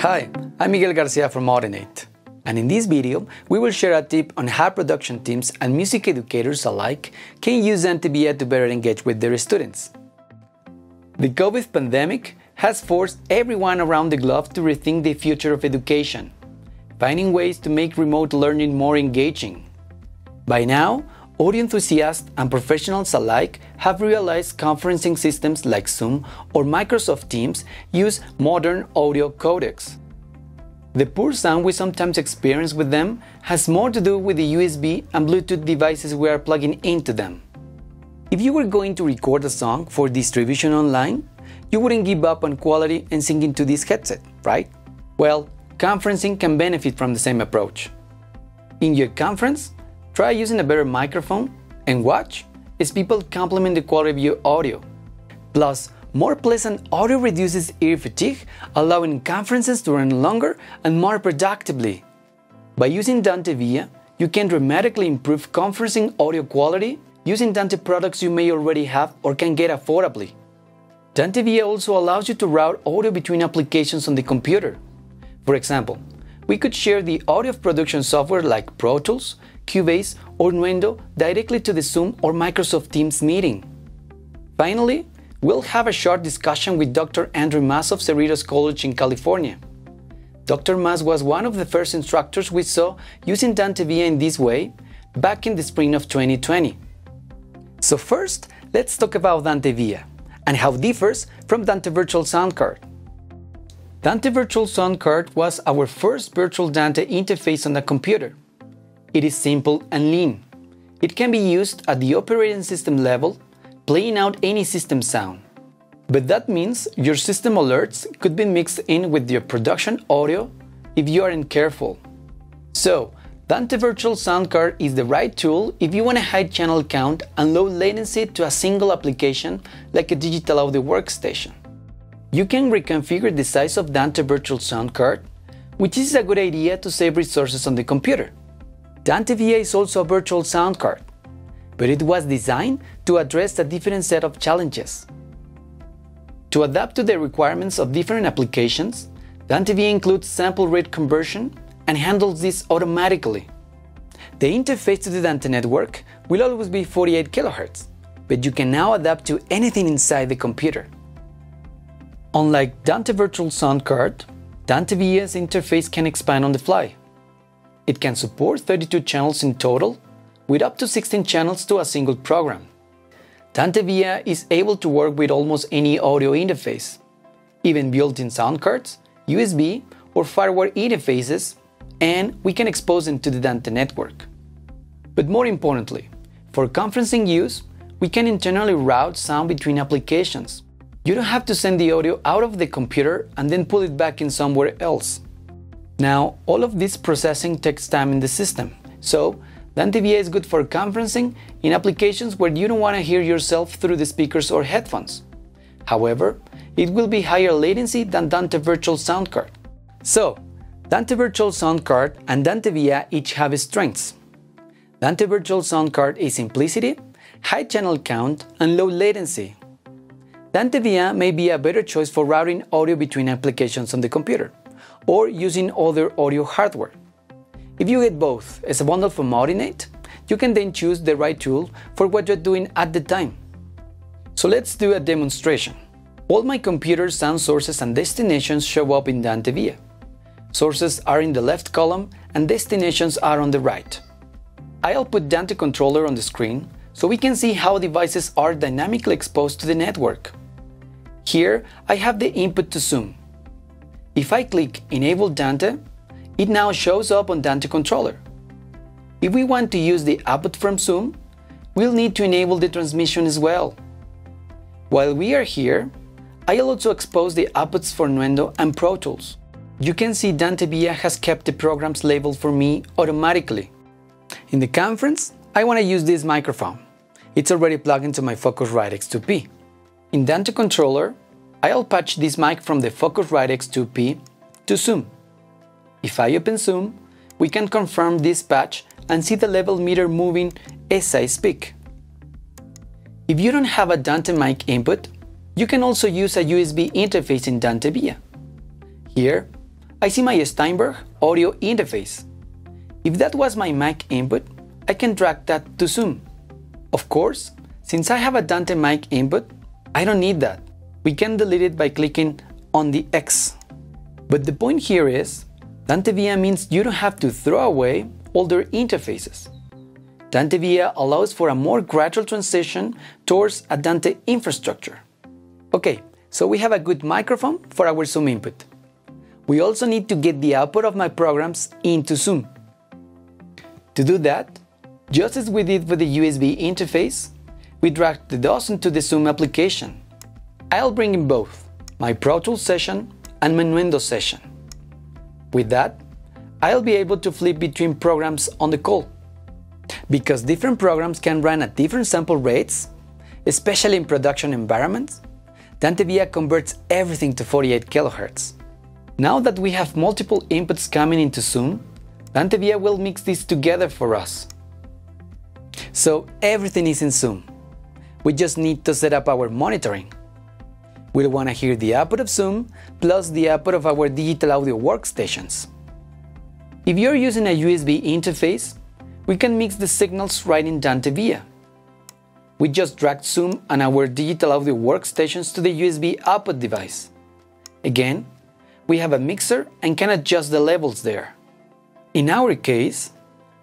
Hi, I'm Miguel Garcia from Audinate, and in this video we will share a tip on how production teams and music educators alike can use Dante Via to better engage with their students. The COVID pandemic has forced everyone around the globe to rethink the future of education, finding ways to make remote learning more engaging. By now, audio enthusiasts and professionals alike have realized conferencing systems like Zoom or Microsoft Teams use modern audio codecs. The poor sound we sometimes experience with them has more to do with the USB and Bluetooth devices we are plugging into them. If you were going to record a song for distribution online, you wouldn't give up on quality and sing into this headset, right? Well, conferencing can benefit from the same approach. In your conference, try using a better microphone and watch as people complement the quality of your audio. Plus, more pleasant audio reduces ear fatigue, allowing conferences to run longer and more productively. By using Dante Via, you can dramatically improve conferencing audio quality using Dante products you may already have or can get affordably. Dante Via also allows you to route audio between applications on the computer. For example, we could share the audio of production software like Pro Tools, Cubase, or Nuendo directly to the Zoom or Microsoft Teams meeting. Finally, we'll have a short discussion with Dr. Andrew Maz of Cerritos College in California. Dr. Maz was one of the first instructors we saw using Dante Via in this way back in the spring of 2020. So first, let's talk about Dante Via and how it differs from Dante Virtual Soundcard. Dante Virtual Soundcard was our first virtual Dante interface on the computer. It is simple and lean. It can be used at the operating system level, playing out any system sound. But that means your system alerts could be mixed in with your production audio if you aren't careful. So, Dante Virtual Soundcard is the right tool if you want a high channel count and low latency to a single application like a digital audio workstation. You can reconfigure the size of Dante Virtual Soundcard, which is a good idea to save resources on the computer. Dante Via is also a virtual sound card, but it was designed to address a different set of challenges. To adapt to the requirements of different applications, Dante Via includes sample rate conversion and handles this automatically. The interface to the Dante network will always be 48 kHz, but you can now adapt to anything inside the computer. Unlike Dante Virtual Sound Card, Dante Via's interface can expand on the fly. It can support 32 channels in total, with up to 16 channels to a single program. Dante Via is able to work with almost any audio interface, even built-in sound cards, USB or firewire interfaces, and we can expose them to the Dante network. But more importantly, for conferencing use, we can internally route sound between applications. You don't have to send the audio out of the computer and then pull it back in somewhere else. Now, all of this processing takes time in the system, so Dante Via is good for conferencing in applications where you don't want to hear yourself through the speakers or headphones. However, it will be higher latency than Dante Virtual Soundcard. So, Dante Virtual Soundcard and Dante Via each have strengths. Dante Virtual Soundcard is simplicity, high channel count, and low latency. Dante Via may be a better choice for routing audio between applications on the computer, or using other audio hardware. If you get both as a bundle from Audinate, you can then choose the right tool for what you're doing at the time. So let's do a demonstration. All my computer sound sources and destinations show up in Dante Via. Sources are in the left column and destinations are on the right. I'll put Dante Controller on the screen so we can see how devices are dynamically exposed to the network. Here I have the input to Zoom. If I click Enable Dante, it now shows up on Dante Controller. If we want to use the output from Zoom, we'll need to enable the transmission as well. While we are here, I'll also expose the outputs for Nuendo and Pro Tools. You can see Dante Via has kept the programs labeled for me automatically. In the conference, I want to use this microphone. It's already plugged into my Focusrite X2P. In Dante Controller, I'll patch this mic from the Focusrite X2P to Zoom. If I open Zoom, we can confirm this patch and see the level meter moving as I speak. If you don't have a Dante mic input, you can also use a USB interface in Dante Via. Here, I see my Steinberg audio interface. If that was my mic input, I can drag that to Zoom. Of course, since I have a Dante mic input, I don't need that. We can delete it by clicking on the X. But the point here is, Dante Via means you don't have to throw away older interfaces. Dante Via allows for a more gradual transition towards a Dante infrastructure. Okay, so we have a good microphone for our Zoom input. We also need to get the output of my programs into Zoom. To do that, just as we did with the USB interface, we drag the DOS into the Zoom application. I'll bring in both, my Pro Tools session and my Nuendo session. With that, I'll be able to flip between programs on the call. Because different programs can run at different sample rates, especially in production environments, Dante Via converts everything to 48 kHz. Now that we have multiple inputs coming into Zoom, Dante Via will mix these together for us. So everything is in Zoom. We just need to set up our monitoring. We'll want to hear the output of Zoom plus the output of our digital audio workstations. If you're using a USB interface, we can mix the signals right in Dante Via. We just dragged Zoom and our digital audio workstations to the USB output device. Again, we have a mixer and can adjust the levels there. In our case,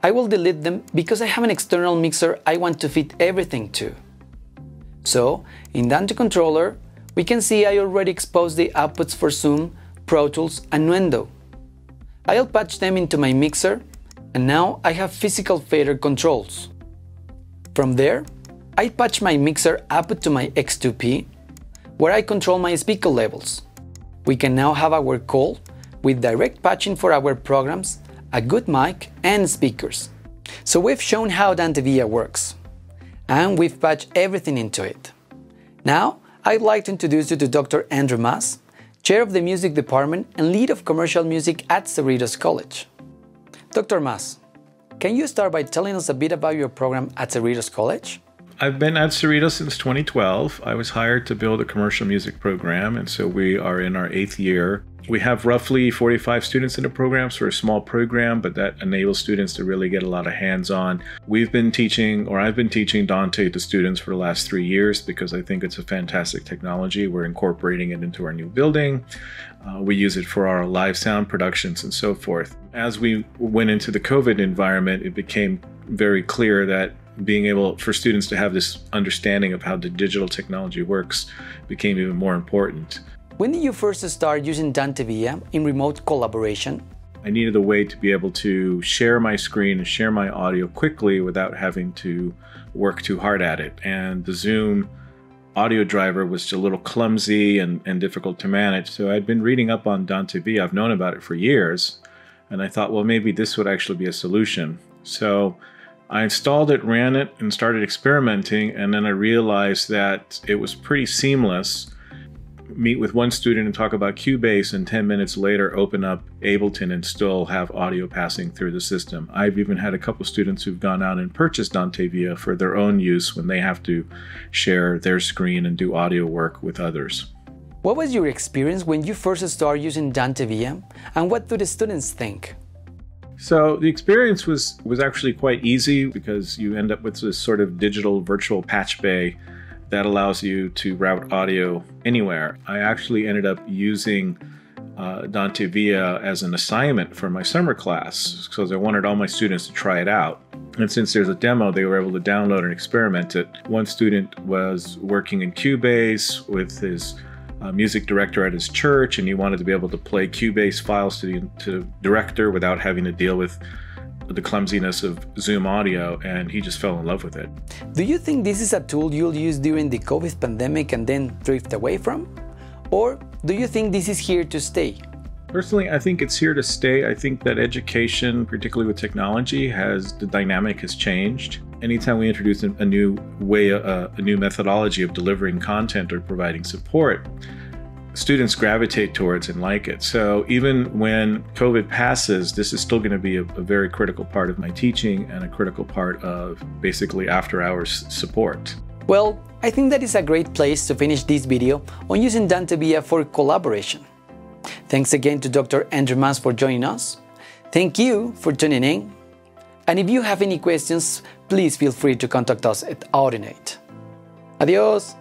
I will delete them because I have an external mixer I want to fit everything to. So, in Dante Controller, we can see I already exposed the outputs for Zoom, Pro Tools and Nuendo. I'll patch them into my mixer. And now I have physical fader controls. From there, I patch my mixer output to my X2P, where I control my speaker levels. We can now have our call with direct patching for our programs, a good mic and speakers. So we've shown how Dante Via works, and we've patched everything into it. Now, I'd like to introduce you to Dr. Andrew Maz, Chair of the Music Department and Lead of Commercial Music at Cerritos College. Dr. Maz, can you start by telling us a bit about your program at Cerritos College? I've been at Cerritos since 2012. I was hired to build a commercial music program, and so we are in our 8th year. We have roughly 45 students in the program, so we're a small program, but that enables students to really get a lot of hands-on. We've been teaching, or I've been teaching Dante to students for the last 3 years because I think it's a fantastic technology. We're incorporating it into our new building. We use it for our live sound productions and so forth. As we went into the COVID environment, it became very clear that being able for students to have this understanding of how the digital technology works became even more important. When did you first start using Dante Via in remote collaboration? I needed a way to be able to share my screen and share my audio quickly without having to work too hard at it. And the Zoom audio driver was a little clumsy and difficult to manage. So I'd been reading up on Dante Via. I've known about it for years. And I thought, well, maybe this would actually be a solution. So I installed it, ran it, and started experimenting, and then I realized that it was pretty seamless. Meet with one student and talk about Cubase, and 10 minutes later open up Ableton and still have audio passing through the system. I've even had a couple students who've gone out and purchased Dante Via for their own use when they have to share their screen and do audio work with others. What was your experience when you first started using Dante Via, and what do the students think? So the experience was actually quite easy because you end up with this sort of digital virtual patch bay that allows you to route audio anywhere. I actually ended up using Dante Via as an assignment for my summer class because I wanted all my students to try it out. And since there's a demo, they were able to download and experiment it. One student was working in Cubase with his music director at his church, and he wanted to be able to play Cubase files to the director without having to deal with the clumsiness of Zoom audio, and he just fell in love with it. Do you think this is a tool you'll use during the COVID pandemic and then drift away from? Or do you think this is here to stay? Personally, I think it's here to stay. I think that education, particularly with technology, the dynamic has changed. Anytime we introduce a new way, a new methodology of delivering content or providing support, students gravitate towards and like it. So even when COVID passes, this is still going to be a very critical part of my teaching and a critical part of basically after-hours support. Well, I think that is a great place to finish this video on using Dante Via for collaboration. Thanks again to Dr. Andrew Maz for joining us. Thank you for tuning in. And if you have any questions, please feel free to contact us at Audinate. Adios!